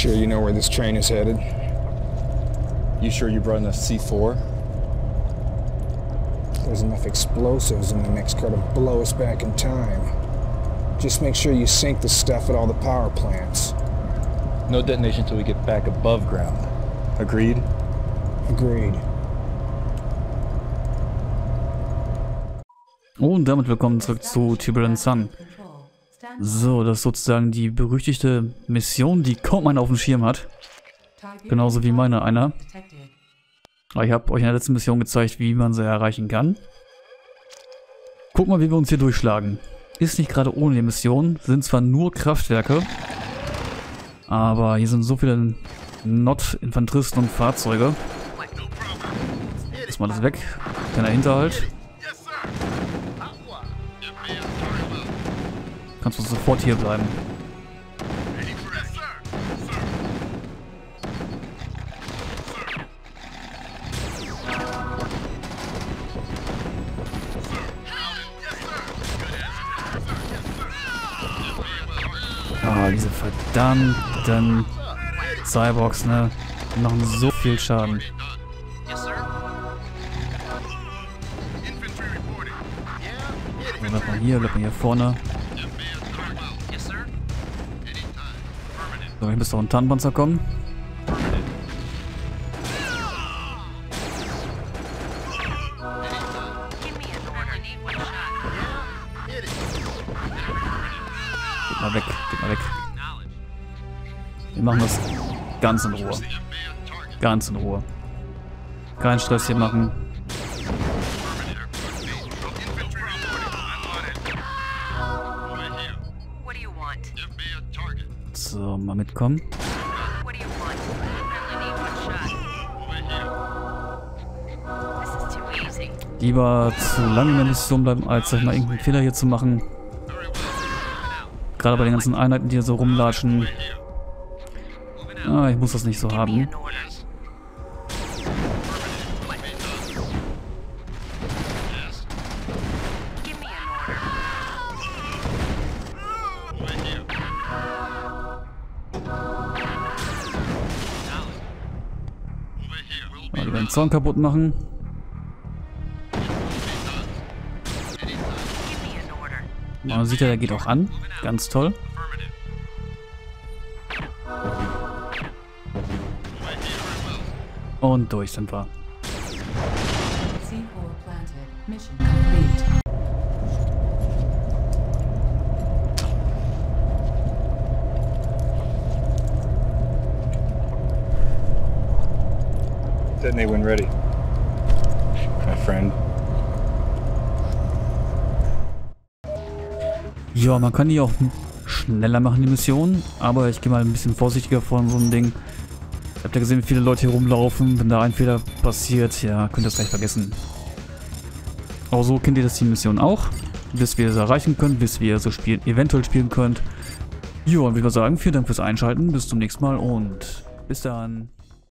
sure you know where this train is headed. You sure you brought enough C4? There's enough explosives in the mix car to blow us back in time. Just make sure you sink the stuff at all the power plants. No detonation until we get back above ground. Agreed? Agreed. Und damit willkommen zurück zu Tiberian Sun. So, das ist sozusagen die berüchtigte Mission, die kaum einer auf dem Schirm hat. Genauso wie meine einer. Aber ich habe euch in der letzten Mission gezeigt, wie man sie erreichen kann. Guck mal, wie wir uns hier durchschlagen. Ist nicht gerade ohne die Mission, sind zwar nur Kraftwerke, aber hier sind so viele Not-Infanteristen und Fahrzeuge. Lass mal das weg. Kleiner Hinterhalt. Kannst du sofort hier bleiben. Ah, diese verdammten Cyborgs, ne? Die machen so viel Schaden. Bleib mal hier vorne. So, hier müsste auch ein Tarnpanzer kommen. Geht mal weg, geht mal weg. Wir machen das ganz in Ruhe. Ganz in Ruhe. Keinen Stress hier machen. So, mal mitkommen. Lieber zu lange in der Mission bleiben, als mal irgendeinen Fehler hier zu machen. Gerade bei den ganzen Einheiten, die hier so rumlatschen. Ah, ich muss das nicht so haben. Zaun kaputt machen. Man sieht ja, der geht auch an. Ganz toll. Und durch sind wir. Detonate when ready, my friend. Ja, man kann die auch schneller machen, die Mission, aber ich gehe mal ein bisschen vorsichtiger vor in so einem Ding. Habt ihr gesehen, wie viele Leute hier rumlaufen? Wenn da ein Fehler passiert, ja, könnt ihr das gleich vergessen. Aber so kennt ihr das, die Mission auch. Bis wir es erreichen können, bis wir so spielen, eventuell spielen könnt. Ja, und würde ich mal sagen, vielen Dank fürs Einschalten, bis zum nächsten Mal und bis dann.